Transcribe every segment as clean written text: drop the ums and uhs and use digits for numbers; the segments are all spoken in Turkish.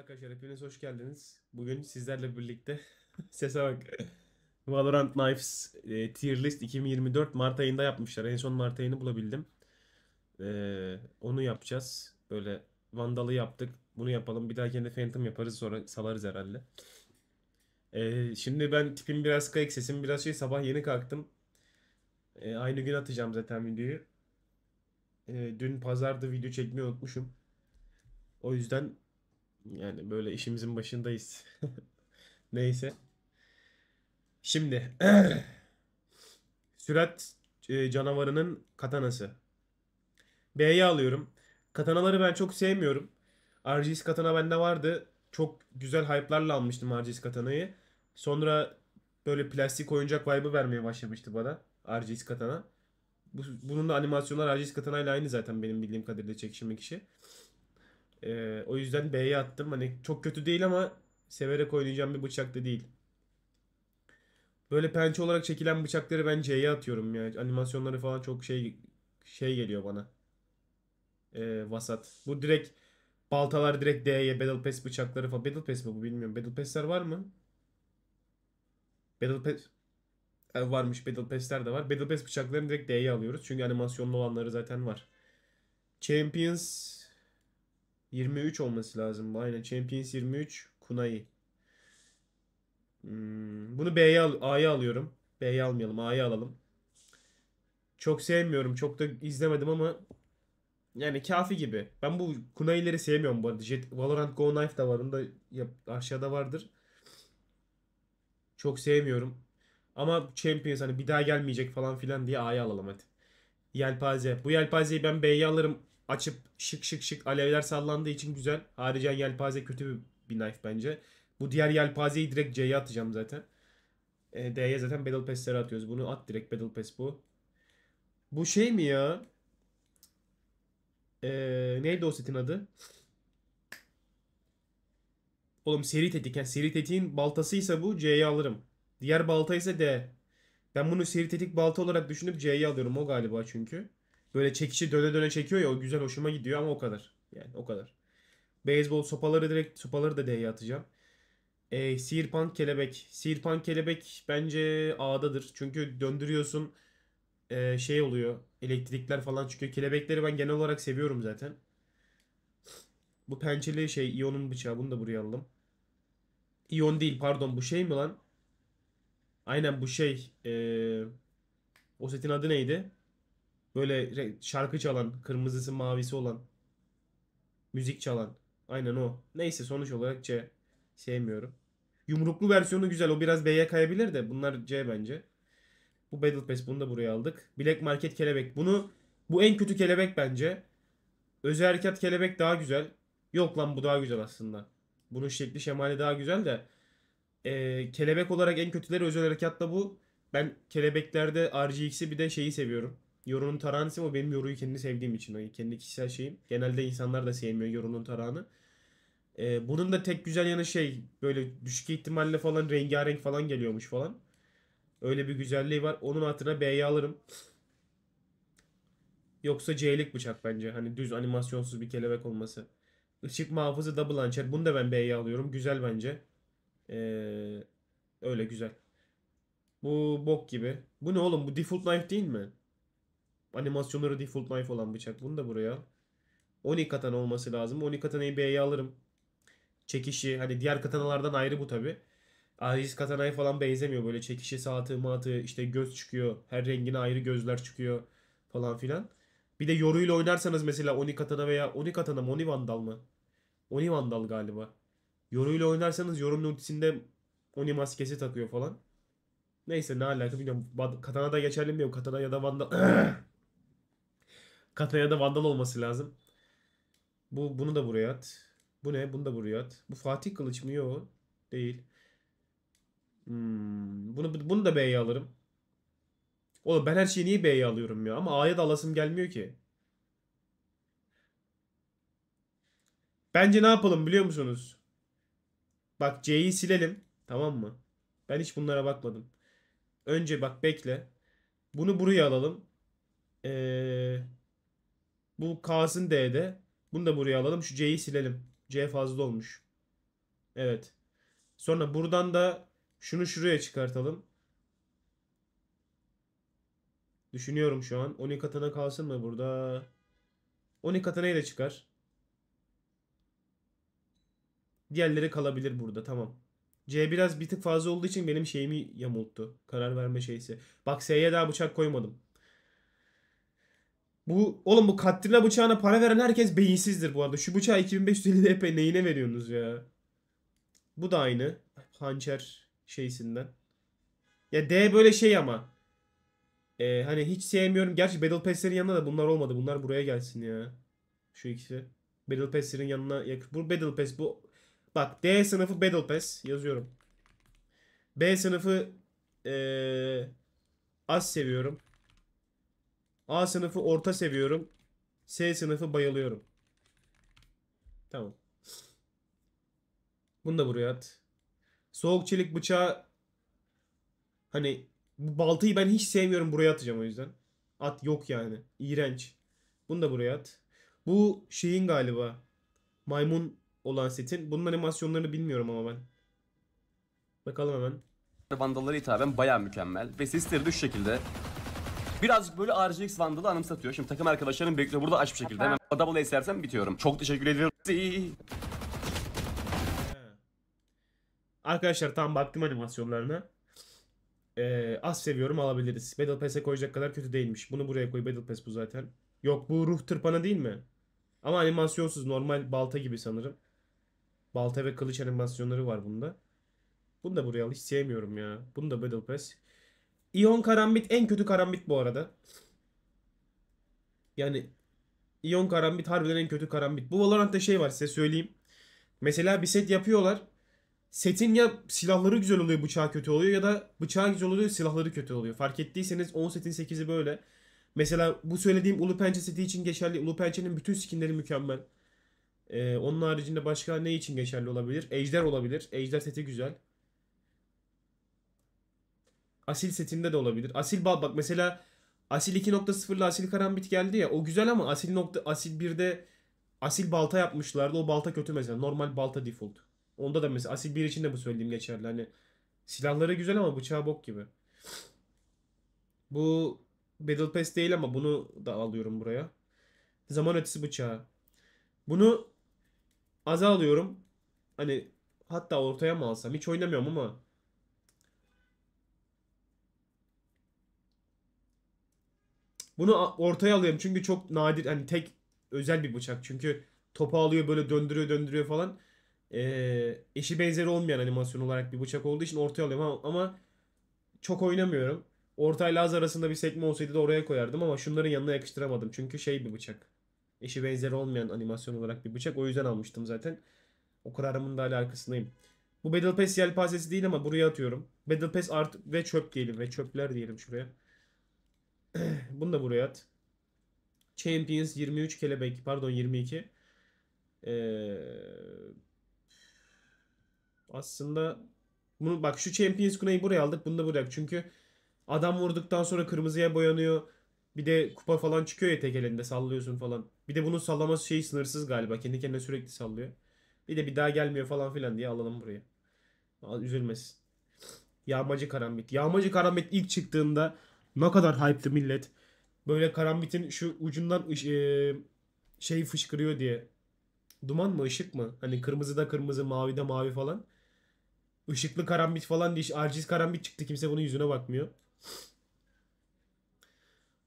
Arkadaşlar hepiniz hoş geldiniz. Bugün sizlerle birlikte sese bak. Valorant Knives Tier List 2024 Mart ayında yapmışlar. En son Mart ayını bulabildim. Onu yapacağız. Böyle Vandal'ı yaptık. Bunu yapalım. Bir daha kendi Phantom yaparız. Sonra salarız herhalde. Şimdi ben tipim biraz kayık. Sesim biraz şey. Sabah yeni kalktım. Aynı gün atacağım zaten videoyu. Dün pazarda video çekmeyi unutmuşum. O yüzden yani böyle işimizin başındayız. Neyse. Şimdi sürat canavarının katanası. B'ye alıyorum. Katanaları ben çok sevmiyorum. Arciz katana bende vardı. Çok güzel hype'larla almıştım Arciz katanayı. Sonra böyle plastik oyuncak vibe'ı vermeye başlamıştı bana Arciz katana. Bunun da animasyonlar Arciz katanayla aynı zaten benim bildiğim kadarıyla çekişmek işi. O yüzden B'ye attım. Hani çok kötü değil ama severek oynayacağım bir bıçak da değil. Böyle pençe olarak çekilen bıçakları ben C'ye atıyorum yani. Animasyonları falan çok şey geliyor bana. Vasat. Bu direkt baltalar direkt D'ye, Battle Pass bıçakları falan. Battle Pass mı bu bilmiyorum. Battle Pass'ler var mı? Battle Pass varmış. Battle Pass'ler de var. Battle Pass bıçaklarını direkt D'ye alıyoruz. Çünkü animasyonlu olanları zaten var. Champions 23 olması lazım. Aynen. Champions 23. Kunai. Bunu A'ya alıyorum. B'ye almayalım. A'ya alalım. Çok sevmiyorum. Çok da izlemedim ama yani kafi gibi. Ben bu Kunai'leri sevmiyorum bu arada. Jet Valorant Go Knife da var. Onu da aşağıda vardır. Çok sevmiyorum. Ama Champions hani bir daha gelmeyecek falan filan diye A'ya alalım hadi. Yelpaze. Bu yelpazeyi ben B'ye alırım. Açıp şık şık şık alevler sallandığı için güzel. Haricen yelpaze kötü bir knife bence. Bu diğer yelpazeyi direkt C'ye atacağım zaten. D'ye zaten Battle Pass'leri atıyoruz. Bunu at direkt Battle Pass bu. Bu şey mi ya? Neydi o setin adı? Oğlum seri tetik. Yani seri tetiğin baltasıysa bu C'ye alırım. Diğer baltaysa D. Ben bunu seri tetik balta olarak düşünüp C'ye alıyorum. O galiba çünkü. Böyle çekişi döne döne çekiyor ya, o güzel hoşuma gidiyor ama o kadar. Yani o kadar. Beyzbol sopaları direkt sopaları da D'ye atacağım. Sihirpank kelebek. Sihirpank kelebek bence A'dadır. Çünkü döndürüyorsun şey oluyor. Elektrikler falan çıkıyor. Kelebekleri ben genel olarak seviyorum zaten. Bu pençeli şey İon'un bıçağı. Bunu da buraya aldım. İon değil pardon, bu şey mi lan? Aynen bu şey. O setin adı neydi? Böyle şarkı çalan, kırmızısı mavisi olan, müzik çalan. Aynen o. Neyse sonuç olarak C. Sevmiyorum. Yumruklu versiyonu güzel. O biraz B'ye kayabilir de. Bunlar C bence. Bu Battle Pass. Bunu da buraya aldık. Black Market kelebek. Bu en kötü kelebek bence. Özerkat kelebek daha güzel. Yok lan bu daha güzel aslında. Bunun şekli şemali daha güzel de. Kelebek olarak en kötüleri Özerkat'la bu. Ben kelebeklerde RGX'i bir de şeyi seviyorum. Yorunun tarağını seviyorum. O benim yoruyu kendi sevdiğim için. O kendi kişisel şeyim. Genelde insanlar da sevmiyor yorunun tarağını. Bunun da tek güzel yanı şey. Böyle düşük ihtimalle falan rengarenk falan geliyormuş falan. Öyle bir güzelliği var. Onun hatırına B'ye alırım. Yoksa C'lik bıçak bence. Hani düz animasyonsuz bir kelebek olması. Işık mahfaza double hançer. Bunu da ben B'ye alıyorum. Güzel bence. Öyle güzel. Bu bok gibi. Bu ne oğlum? Bu default knife değil mi? Animasyonları default knife olan bıçak. Bunu da buraya. Oni katana olması lazım. Oni katanayı B'ye alırım. Çekişi. Hani diğer katanalardan ayrı bu tabi. Arciz katanayı falan benzemiyor. Böyle çekişi, saati, matı. İşte göz çıkıyor. Her rengine ayrı gözler çıkıyor. Falan filan. Bir de yoruyla oynarsanız mesela Oni katana veya Oni katana mı? Oni vandal mı? Oni vandal galiba. Yoruyla oynarsanız yorunun ultisinde Oni maskesi takıyor falan. Neyse ne alaka bilmiyorum. Katana da geçerli mi yok? Katana ya da vandal. Katana'ya da vandal olması lazım. Bunu da buraya at. Bu ne? Bunu da buraya at. Bu Fatih Kılıç mı? Yok. Değil. Bunu da B'ye alırım. Oğlum ben her şeyi niye B'ye alıyorum ya? Ama A'ya da alasım gelmiyor ki. Bence ne yapalım biliyor musunuz? Bak C'yi silelim. Tamam mı? Ben hiç bunlara bakmadım. Önce bak bekle. Bunu buraya alalım. Bu K'sın D'de. Bunu da buraya alalım. Şu C'yi silelim. C fazla olmuş. Evet. Sonra buradan da şunu şuraya çıkartalım. Düşünüyorum şu an. Oni katana kalsın mı burada? Oni katanayı da çıkar. Diğerleri kalabilir burada. Tamam. C biraz bir tık fazla olduğu için benim şeyimi yamulttu. Karar verme şeysi. Bak S'ye daha bıçak koymadım. Oğlum bu Katrina bıçağına para veren herkes beyinsizdir bu arada. Şu bıçağı 2550 EP neyine veriyorsunuz ya? Bu da aynı. Hançer şeysinden. Ya D böyle şey ama. Hani hiç sevmiyorum. Gerçi Battle Pass'lerin yanında da bunlar olmadı. Bunlar buraya gelsin ya. Şu ikisi. Battle Pass'lerin yanına yakın. Bu Battle Pass bu. Bak D sınıfı Battle Pass yazıyorum. B sınıfı az seviyorum. A sınıfı orta seviyorum. S sınıfı bayılıyorum. Tamam. Bunu da buraya at. Soğuk çelik bıçağı. Hani bu baltayı ben hiç sevmiyorum, buraya atacağım o yüzden. At yok yani. İğrenç. Bunu da buraya at. Bu şeyin galiba. Maymun olan setin. Bunun animasyonlarını bilmiyorum ama ben. Bakalım hemen. Vandallara hitaben baya mükemmel. Ve sesleri de şu şekilde. Birazcık böyle RGX vandalı anımsatıyor. Şimdi takım arkadaşlarım bekliyor burada aç bir şekilde. Hemen double istersem bitiyorum. Çok teşekkür ediyorum. Arkadaşlar tam baktım animasyonlarına. Az seviyorum alabiliriz. Battle Pass'e koyacak kadar kötü değilmiş. Bunu buraya koy. Battle Pass bu zaten. Yok bu ruh tırpanı değil mi? Ama animasyonsuz. Normal balta gibi sanırım. Balta ve kılıç animasyonları var bunda. Bunu da buraya al. Hiç sevmiyorum ya. Bunu da Battle Pass. İon karambit en kötü karambit bu arada. Yani İon karambit harbiden en kötü karambit. Bu Valorant'ta şey var size söyleyeyim. Mesela bir set yapıyorlar. Setin ya silahları güzel oluyor bıçağı kötü oluyor ya da bıçağı güzel oluyor silahları kötü oluyor. Fark ettiyseniz 10 setin 8'i böyle. Mesela bu söylediğim Ulu Pençe seti için geçerli. Ulu Pençe'nin bütün skinleri mükemmel. Onun haricinde başka ne için geçerli olabilir? Ejder olabilir. Ejder seti güzel. Asil setinde de olabilir. Asil bak mesela Asil 2.0'la Asil Karambit geldi ya. O güzel ama Asil 1'de Asil balta yapmışlardı. O balta kötü mesela. Normal balta default. Onda da mesela Asil 1 için de bu söylediğim geçerli. Hani silahları güzel ama bıçağı bok gibi. Bu Battle Pass değil ama bunu da alıyorum buraya. Zaman ötesi bıçağı. Bunu aza alıyorum. Hani hatta ortaya mı alsam? Hiç oynamıyorum ama bunu ortaya alıyorum çünkü çok nadir hani tek özel bir bıçak. Çünkü topu alıyor böyle döndürüyor falan. Eşi benzeri olmayan animasyon olarak bir bıçak olduğu için ortaya alıyorum ama çok oynamıyorum. Ortayla az arasında bir sekme olsaydı da oraya koyardım ama şunların yanına yakıştıramadım. Çünkü şey bir bıçak. Eşi benzeri olmayan animasyon olarak bir bıçak. O yüzden almıştım zaten. O kararımın da hala arkasındayım. Bu Battle Pass yelpazesi değil ama buraya atıyorum. Battle Pass art ve çöp diyelim ve çöpler diyelim şuraya. Bunu da buraya at. Champions 23 kelebek. Pardon 22. Aslında bunu bak şu Champions Kunai'yi buraya aldık. Bunu da buraya. Çünkü adam vurduktan sonra kırmızıya boyanıyor. Bir de kupa falan çıkıyor ya tek elinde. Sallıyorsun falan. Bir de bunun sallaması şeyi sınırsız galiba. Kendi kendine sürekli sallıyor. Bir de bir daha gelmiyor falan filan diye alalım buraya. Üzülmesin. Yağmacı karambit. Yağmacı karambit ilk çıktığında ne kadar hype'tı millet. Böyle karambitin şu ucundan şey fışkırıyor diye. Duman mı ışık mı? Hani kırmızıda kırmızı, mavide mavi falan. Işıklı karambit falan diye. Arciz karambit çıktı. Kimse bunun yüzüne bakmıyor.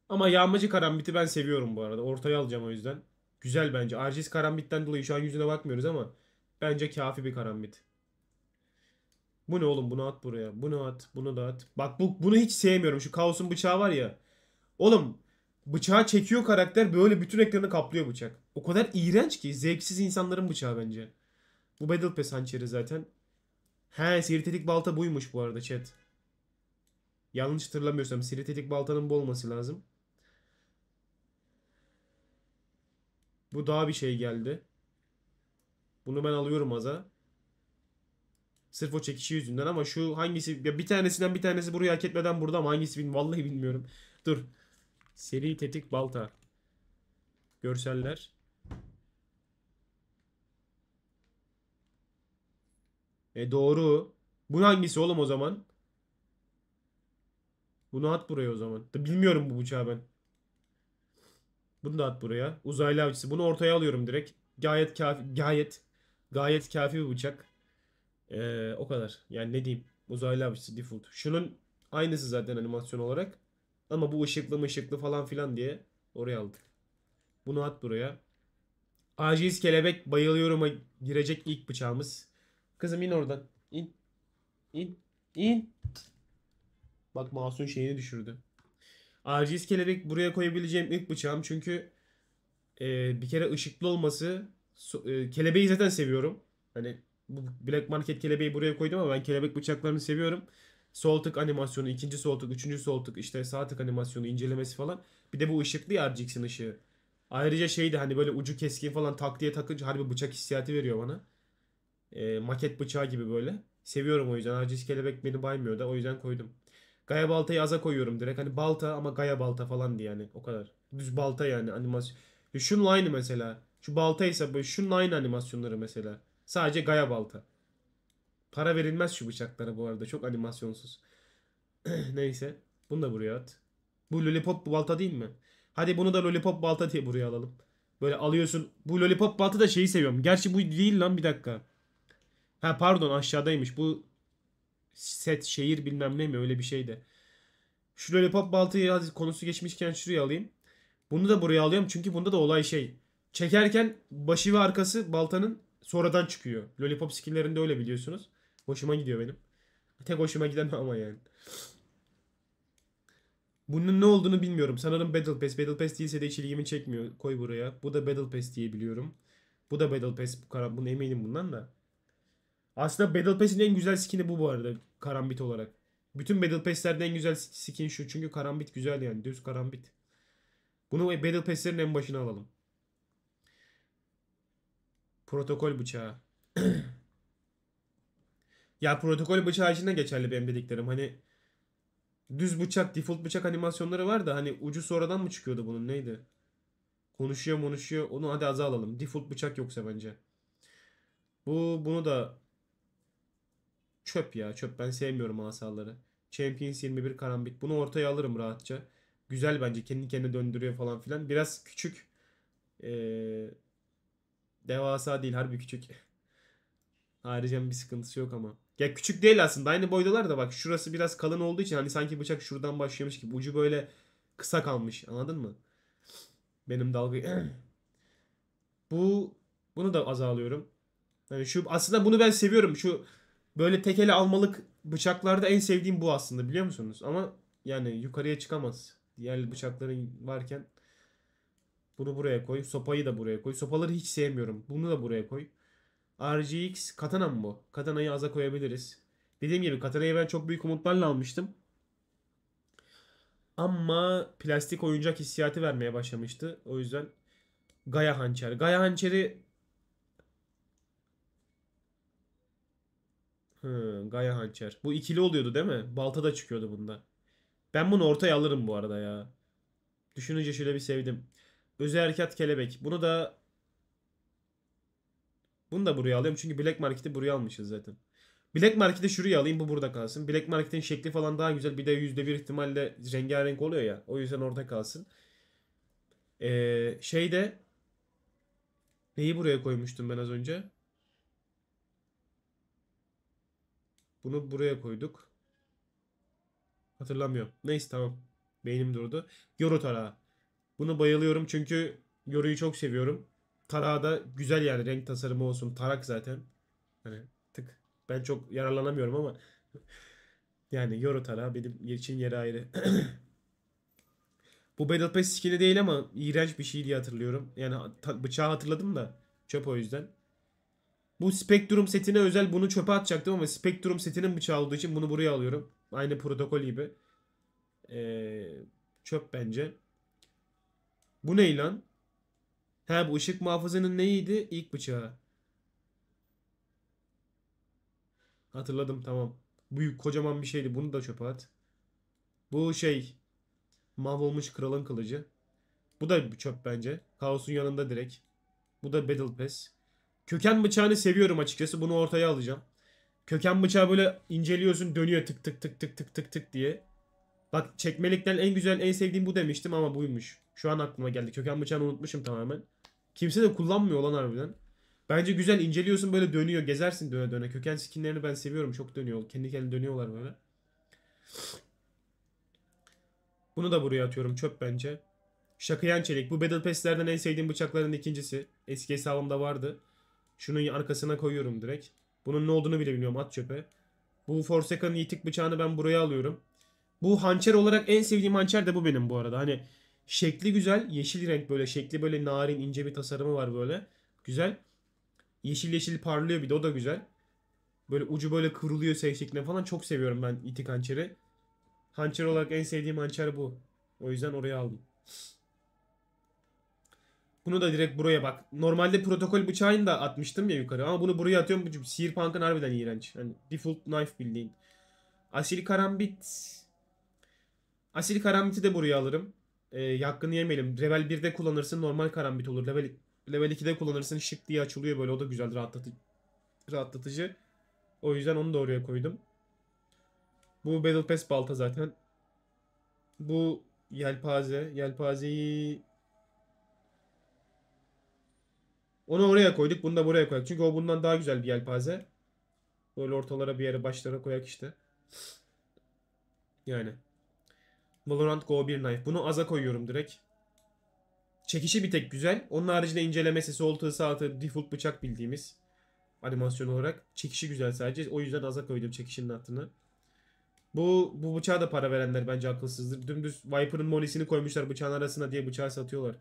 Ama yağmacı karambiti ben seviyorum bu arada. Ortaya alacağım o yüzden. Güzel bence. Arciz karambitten dolayı şu an yüzüne bakmıyoruz ama bence kafi bir karambit. Bu ne oğlum? Bunu at buraya. Bunu at. Bunu da at. Bak bunu hiç sevmiyorum. Şu Kaos'un bıçağı var ya. Oğlum bıçağı çekiyor karakter. Böyle bütün ekranı kaplıyor bıçak. O kadar iğrenç ki. Zevksiz insanların bıçağı bence. Bu Battle Pass hançeri zaten. He seri tetik balta buymuş bu arada chat. Yanlış hatırlamıyorsam seri tetik baltanın bu olması lazım. Bu daha bir şey geldi. Bunu ben alıyorum aza. Sırf o çekişi yüzünden ama şu hangisi ya bir tanesinden bir tanesi burayı hak etmeden burada ama hangisi vallahi bilmiyorum. Dur. Seri tetik balta. Görseller. Doğru. Bu hangisi oğlum o zaman? Bunu at buraya o zaman. Bilmiyorum bu bıçağı ben. Bunu da at buraya. Uzaylı avcısı. Bunu ortaya alıyorum direkt. Gayet kafi. Gayet kafi bir bıçak. O kadar. Yani ne diyeyim. Uzaylı avcısı default. Şunun aynısı zaten animasyon olarak. Ama bu ışıklı mışıklı falan filan diye oraya aldık. Bunu at buraya. Arciz kelebek bayılıyorum'a girecek ilk bıçağımız. Kızım in oradan. İn. İn. İn. Bak Masum şeyini düşürdü. Arciz kelebek buraya koyabileceğim ilk bıçağım. Çünkü bir kere ışıklı olması. Kelebeği zaten seviyorum. Hani bu Black Market kelebeği buraya koydum ama ben kelebek bıçaklarını seviyorum. Sol tık animasyonu, ikinci sol tık, üçüncü sol tık, işte sağ tık animasyonu, incelemesi falan. Bir de bu ışıklı ya, RGX'in ışığı. Ayrıca şeydi hani böyle ucu keskin falan tak diye takınca harbi bıçak hissiyatı veriyor bana. Maket bıçağı gibi böyle. Seviyorum o yüzden. Arciz kelebek beni baymıyor da o yüzden koydum. Gaya baltayı aza koyuyorum direkt. Hani balta ama gaya balta falan diye yani. O kadar. Düz balta yani animasyon. Şunun aynı mesela. Şu baltaysa böyle şunun aynı animasyonları mesela. Sadece gaya balta. Para verilmez şu bıçaklara bu arada. Çok animasyonsuz. Neyse. Bunu da buraya at. Bu lollipop balta değil mi? Hadi bunu da lollipop balta diye buraya alalım. Böyle alıyorsun. Bu lollipop balta da şeyi seviyorum. Gerçi bu değil lan, bir dakika. Ha pardon, aşağıdaymış. Bu set şehir bilmem ne mi öyle bir şey de. Şu lollipop baltayı konusu geçmişken şuraya alayım. Bunu da buraya alıyorum çünkü bunda da olay şey. Çekerken başı ve arkası baltanın sonradan çıkıyor. Lollipop skill'lerinde öyle biliyorsunuz. Hoşuma gidiyor benim. Tek hoşuma giden ama yani. Bunun ne olduğunu bilmiyorum. Sanırım Battle Pass. Battle Pass değilse de hiç ilgimi çekmiyor. Koy buraya. Bu da Battle Pass diye biliyorum. Bu da Battle Pass. Bunu eminim bundan da. Aslında Battle Pass'in en güzel skin'i bu arada. Karambit olarak. Bütün Battle Pass'lerde en güzel skin şu. Çünkü karambit güzel yani. Düz karambit. Bunu Battle Pass'lerin en başına alalım. Protokol bıçağı. Ya protokol bıçağı için de geçerli benim dediklerim. Hani düz bıçak, default bıçak animasyonları var da hani ucu sonradan mı çıkıyordu bunun, neydi? Konuşuyor. Onu hadi aza alalım. Default bıçak yoksa bence. Bunu da çöp ya. Çöp, ben sevmiyorum asalları. Champions 23 karambit. Bunu ortaya alırım rahatça. Güzel bence. Kendi kendine döndürüyor falan filan. Biraz küçük. Devasa değil. Harbi küçük. Ayrıca bir sıkıntısı yok ama. Ya küçük değil aslında. Aynı boydalar da bak. Şurası biraz kalın olduğu için hani sanki bıçak şuradan başlıyormuş gibi. Ucu böyle kısa kalmış. Anladın mı? Benim dalga... Bunu da azalıyorum. Yani şu aslında bunu ben seviyorum. Şu böyle tekeli almalık bıçaklarda en sevdiğim bu aslında, biliyor musunuz? Ama yani yukarıya çıkamaz. Diğer bıçakların varken bunu buraya koy. Sopayı da buraya koy. Sopaları hiç sevmiyorum. Bunu da buraya koy. RGX katana mı bu? Katanayı aza koyabiliriz. Dediğim gibi katanayı ben çok büyük umutlarla almıştım. Ama plastik oyuncak hissiyatı vermeye başlamıştı. O yüzden Gaya Hançer. Gaya Hançer'i Gaya Hançer. Bu ikili oluyordu değil mi? Balta da çıkıyordu bunda. Ben bunu ortaya alırım bu arada ya. Düşününce şöyle bir sevdim. Özerkat kelebek. Bunu da buraya alıyorum. Çünkü Black Market'i buraya almışız zaten. Black Market'i şuraya alayım. Bu burada kalsın. Black Market'in şekli falan daha güzel. Bir de %1 ihtimalle rengarenk oluyor ya. O yüzden orada kalsın. Şeyde neyi buraya koymuştum ben az önce? Bunu buraya koyduk. Hatırlamıyorum. Neyse tamam. Beynim durdu. Yorun tarağı. Bunu bayılıyorum çünkü yoruyu çok seviyorum. Tarağı da güzel yani, renk tasarımı olsun. Tarak zaten. Hani tık. Ben çok yararlanamıyorum ama yani yorun tarağı benim için yeri ayrı. Bu Battle Pass skin'i değil ama iğrenç bir şey diye hatırlıyorum. Yani bıçağı hatırladım da çöp o yüzden. Bu Spectrum setine özel, bunu çöpe atacaktım ama Spectrum setinin bıçağı olduğu için bunu buraya alıyorum. Aynı protokol gibi. Çöp bence. Bu ne lan? He, bu ışık mahfazanın neydi? İlk bıçağı. Hatırladım tamam. Büyük kocaman bir şeydi. Bunu da çöpe at. Bu şey. Mahvolmuş kralın kılıcı. Bu da bir çöp bence. Kaos'un yanında direkt. Bu da Battle Pass. Köken bıçağını seviyorum açıkçası. Bunu ortaya alacağım. Köken bıçağı böyle inceliyorsun, dönüyor tık tık tık tık tık tık tık diye. Bak çekmelikten en güzel, en sevdiğim bu demiştim ama buymuş. Şu an aklıma geldi. Köken bıçağını unutmuşum tamamen. Kimse de kullanmıyor lan harbiden. Bence güzel, inceliyorsun böyle dönüyor. Gezersin döne döne. Köken skinlerini ben seviyorum. Çok dönüyor. Kendi kendine dönüyorlar böyle. Bunu da buraya atıyorum. Çöp bence. Şakıyan çelik. Bu Battle Pass'lerden en sevdiğim bıçakların ikincisi. Eski hesabımda vardı. Şunun arkasına koyuyorum direkt. Bunun ne olduğunu bile bilmiyorum. At çöpe. Bu Forsaka'nın yitik bıçağını ben buraya alıyorum. Bu hançer olarak en sevdiğim hançer de bu benim bu arada. Hani şekli güzel. Yeşil renk böyle. Şekli böyle narin, ince bir tasarımı var böyle. Güzel. Yeşil yeşil parlıyor bir de, o da güzel. Böyle ucu böyle kıvrılıyor şeklinde falan. Çok seviyorum ben itik hançeri. Hançer olarak en sevdiğim hançer bu. O yüzden oraya aldım. Bunu da direkt buraya bak. Normalde protokol bıçağını da atmıştım ya yukarı. Ama bunu buraya atıyorum. Sihir punk'ın harbiden iğrenç. Yani default knife bildiğin. Asil karambit. Asil karambiti de buraya alırım. Hakkını yemeyelim. Level 1'de kullanırsın normal karambit olur. Level 2'de kullanırsın şık diye açılıyor böyle. O da güzel, rahatlatıcı. O yüzden onu da oraya koydum. Bu Battle Pass balta zaten. Bu yelpaze. Yelpazeyi... Onu oraya koyduk. Bunu da buraya koyduk. Çünkü o bundan daha güzel bir yelpaze. Böyle ortalara bir yere, başlara koyak işte. Yani. Valorant Go 1 Knife. Bunu aza koyuyorum direkt. Çekişi bir tek güzel. Onun haricinde incelemesi, sol tığı, sağ tığı, default bıçak bildiğimiz animasyon olarak. Çekişi güzel sadece. O yüzden aza koydum çekişinin hattını. Bu bıçağa da para verenler bence akılsızdır. Dümdüz Viper'ın monisini koymuşlar bıçağın arasına diye bıçağı satıyorlar.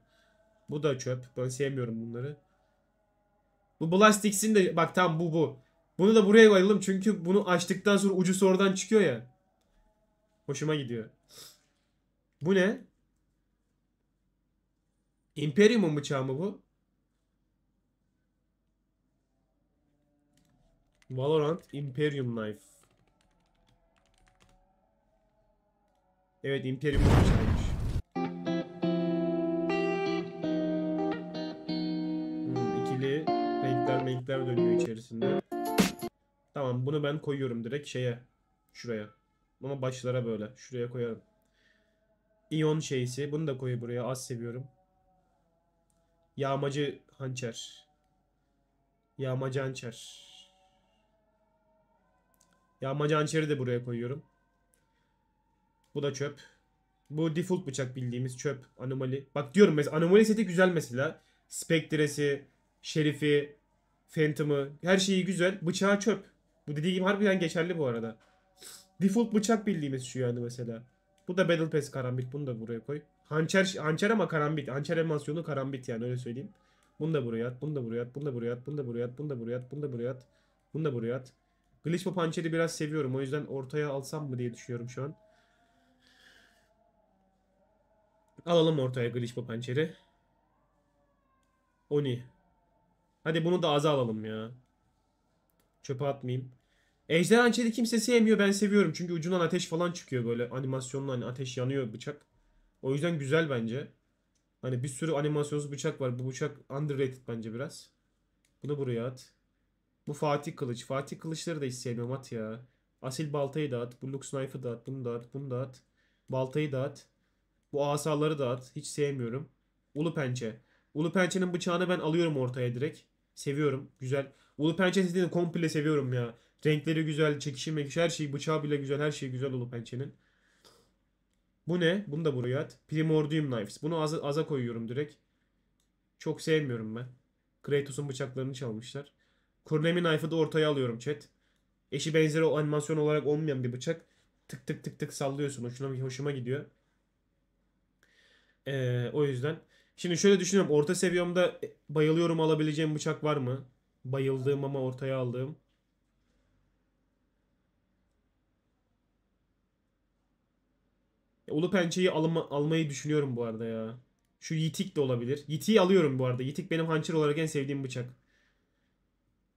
Bu da çöp. Ben sevmiyorum bunları. Bu Blastix'in de bak tam bu. Bunu da buraya koyalım çünkü bunu açtıktan sonra ucu oradan çıkıyor ya. Hoşuma gidiyor. Bu ne? Imperium bıçağı mı bu? Valorant Imperium Knife. Evet, Imperium bıçağıymış. İkili renkler dönüyor içerisinde. Tamam, bunu ben koyuyorum direkt şeye. Şuraya. Ama başlara böyle. Şuraya koyarım. İon şeysi. Bunu da koyu buraya. Az seviyorum. Yağmacı hançer. Yağmacı hançer. Yağmacı hançeri de buraya koyuyorum. Bu da çöp. Bu default bıçak bildiğimiz çöp. Anomali. Bak diyorum mesela anomali seti güzel mesela. Spectre'si, Şerif'i, Phantom'ı. Her şeyi güzel. Bıçağı çöp. Bu dediğim harbiden geçerli bu arada. Default bıçak bildiğimiz şu yani mesela. Bu da Battle Pass karambit. Bunu da buraya koy. Hançer ama karambit. Hançer animasyonu karambit yani, öyle söyleyeyim. Bunu da buraya at. Bunu da buraya at. Bunu da buraya at. Bunu da buraya at. Bunu da buraya at. Bunu da buraya at. Bunu da buraya at. Glitchpop hançeri biraz seviyorum. O yüzden ortaya alsam mı diye düşünüyorum şu an. Alalım ortaya Glitchpop hançeri. Oni. Hadi bunu da aza alalım ya. Çöpe atmayayım. Ejder hançeri kimse sevmiyor, ben seviyorum. Çünkü ucundan ateş falan çıkıyor böyle. Animasyonla hani ateş yanıyor bıçak. O yüzden güzel bence. Hani bir sürü animasyonsuz bıçak var. Bu bıçak underrated bence biraz. Bunu buraya at. Bu Fatih Kılıç. Fatih Kılıçları da hiç sevmiyorum, at ya. Asil baltayı da at. Bu Lux Knife'ı da at. Bunu da at. Bunu da at. Baltayı da at. Bu asaları da at. Hiç sevmiyorum. Ulu Pençe. Ulu Pençe'nin bıçağını ben alıyorum ortaya direkt. Seviyorum. Güzel. Ulu Pençe sesini komple seviyorum ya. Renkleri güzel, çekişi mekişi, her şey, bıçağı bile güzel, her şey güzel Ulu Pençe'nin. Bu ne? Bunu da buraya at. Primordium Knives. Bunu aza koyuyorum direkt. Çok sevmiyorum ben. Kratos'un bıçaklarını çalmışlar. Kunai Knife'ı da ortaya alıyorum chat. Eşi benzeri o animasyon olarak olmayan bir bıçak. Tık tık tık tık sallıyorsun. Hoşuma gidiyor. O yüzden. Şimdi şöyle düşünüyorum. Orta seviyemde bayılıyorum alabileceğim bıçak var mı? Bayıldığım ama ortaya aldığım. Ulu Pençe'yi almayı düşünüyorum bu arada ya. Şu Yitik de olabilir. Yitik'i alıyorum bu arada. Yitik benim hançer olarak en sevdiğim bıçak.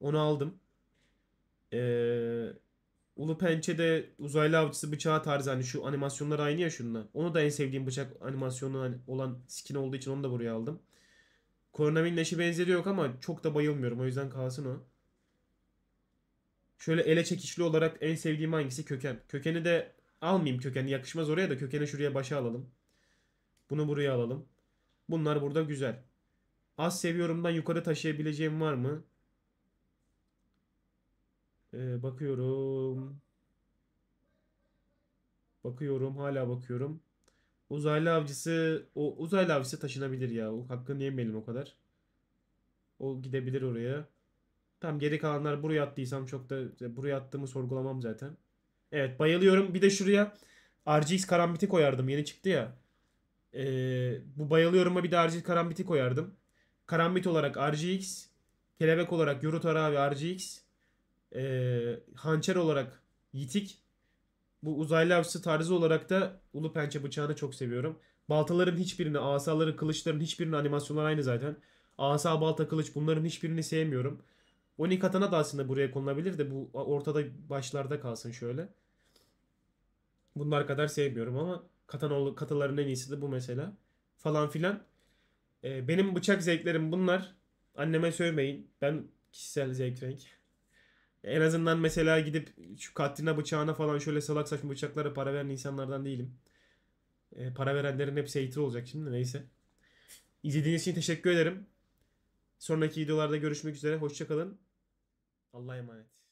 Onu aldım. Ulu Pençe'de uzaylı avcısı bıçağı tarzı. Hani şu animasyonlar aynı ya şununla. Onu da en sevdiğim bıçak animasyonu olan skin olduğu için onu da buraya aldım. Koronavir'in eşi benzeri yok ama çok da bayılmıyorum. O yüzden kalsın o. Şöyle ele çekişli olarak en sevdiğim hangisi? Köken. Kökeni de almayayım, kökeni yakışmaz oraya da. Kökeni şuraya başa alalım. Bunu buraya alalım. Bunlar burada güzel. Az seviyorumdan yukarı taşıyabileceğim var mı? Bakıyorum. Bakıyorum. Hala bakıyorum. Uzaylı avcısı. O uzaylı avcısı taşınabilir ya. O hakkını yemeyelim o kadar. O gidebilir oraya. Tam geri kalanlar buraya attıysam çok da buraya attığımı sorgulamam zaten. Evet, bayılıyorum. Bir de şuraya RGX karambiti koyardım. Yeni çıktı ya. Bu bayılıyorum'a bir de Arciz karambiti koyardım. Karambit olarak RGX, kelebek olarak Yorunun tarağı ve RGX, hançer olarak yitik. Bu uzaylı avcısı tarzı olarak da Ulu Pençe bıçağını çok seviyorum. Baltaların hiçbirini, asaları, kılıçların hiçbirini, animasyonlar aynı zaten. Asa, balta, kılıç, bunların hiçbirini sevmiyorum. Oni katana da aslında buraya konulabilir de bu ortada başlarda kalsın şöyle. Bunlar kadar sevmiyorum ama kataların en iyisi de bu mesela. Falan filan. Benim bıçak zevklerim bunlar. Anneme sövmeyin. Ben kişisel zevk renk. En azından mesela gidip şu Katrina bıçağına falan şöyle salak saçma bıçaklara para veren insanlardan değilim. Para verenlerin hepsi hater olacak şimdi, neyse. İzlediğiniz için teşekkür ederim. Sonraki videolarda görüşmek üzere. Hoşça kalın. Allah'a emanet.